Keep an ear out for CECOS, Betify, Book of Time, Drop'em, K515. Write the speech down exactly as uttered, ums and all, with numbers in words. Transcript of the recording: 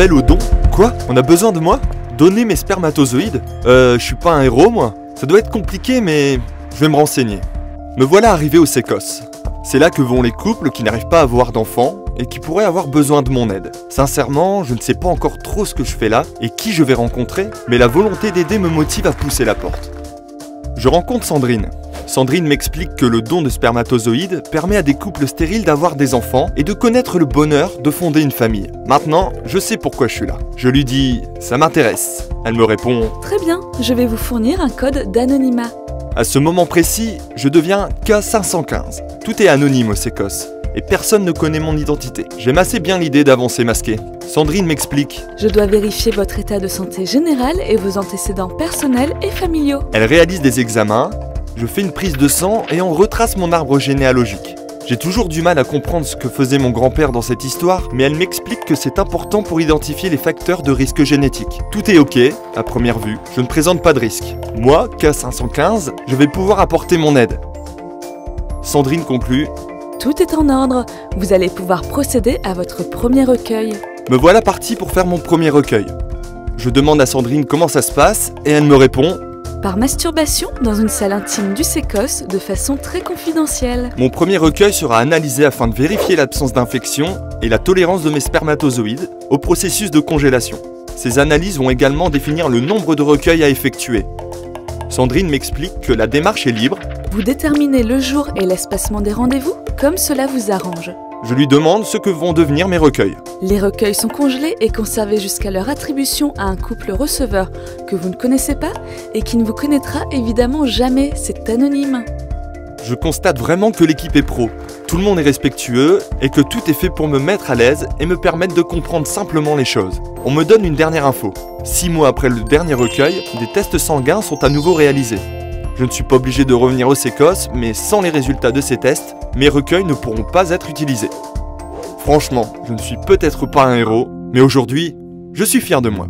appel au don. Quoi? On a besoin de moi? Donner mes spermatozoïdes? Euh, je suis pas un héros, moi. Ça doit être compliqué, mais je vais me renseigner. Me voilà arrivé au CECOS. C'est là que vont les couples qui n'arrivent pas à avoir d'enfants et qui pourraient avoir besoin de mon aide. Sincèrement, je ne sais pas encore trop ce que je fais là et qui je vais rencontrer, mais la volonté d'aider me motive à pousser la porte. Je rencontre Sandrine. Sandrine m'explique que le don de spermatozoïdes permet à des couples stériles d'avoir des enfants et de connaître le bonheur de fonder une famille. Maintenant, je sais pourquoi je suis là. Je lui dis « ça m'intéresse ». Elle me répond « très bien, je vais vous fournir un code d'anonymat ». À ce moment précis, je deviens K cinq cent quinze. Tout est anonyme au CECOS et personne ne connaît mon identité. J'aime assez bien l'idée d'avancer masqué. Sandrine m'explique « je dois vérifier votre état de santé général et vos antécédents personnels et familiaux ». Elle réalise des examens. Je fais une prise de sang et on retrace mon arbre généalogique. J'ai toujours du mal à comprendre ce que faisait mon grand-père dans cette histoire, mais elle m'explique que c'est important pour identifier les facteurs de risque génétique. Tout est ok, à première vue, je ne présente pas de risque. Moi, K cinq cent quinze, je vais pouvoir apporter mon aide. Sandrine conclut « tout est en ordre, vous allez pouvoir procéder à votre premier recueil ». Me voilà parti pour faire mon premier recueil. Je demande à Sandrine comment ça se passe et elle me répond « par masturbation dans une salle intime du CECOS de façon très confidentielle. Mon premier recueil sera analysé afin de vérifier l'absence d'infection et la tolérance de mes spermatozoïdes au processus de congélation. Ces analyses vont également définir le nombre de recueils à effectuer. Sandrine m'explique que la démarche est libre. Vous déterminez le jour et l'espacement des rendez-vous comme cela vous arrange. Je lui demande ce que vont devenir mes recueils. Les recueils sont congelés et conservés jusqu'à leur attribution à un couple receveur que vous ne connaissez pas et qui ne vous connaîtra évidemment jamais, c'est anonyme. Je constate vraiment que l'équipe est pro, tout le monde est respectueux et que tout est fait pour me mettre à l'aise et me permettre de comprendre simplement les choses. On me donne une dernière info. Six mois après le dernier recueil, des tests sanguins sont à nouveau réalisés. Je ne suis pas obligé de revenir au CECOS, mais sans les résultats de ces tests, mes recueils ne pourront pas être utilisés. Franchement, je ne suis peut-être pas un héros, mais aujourd'hui, je suis fier de moi.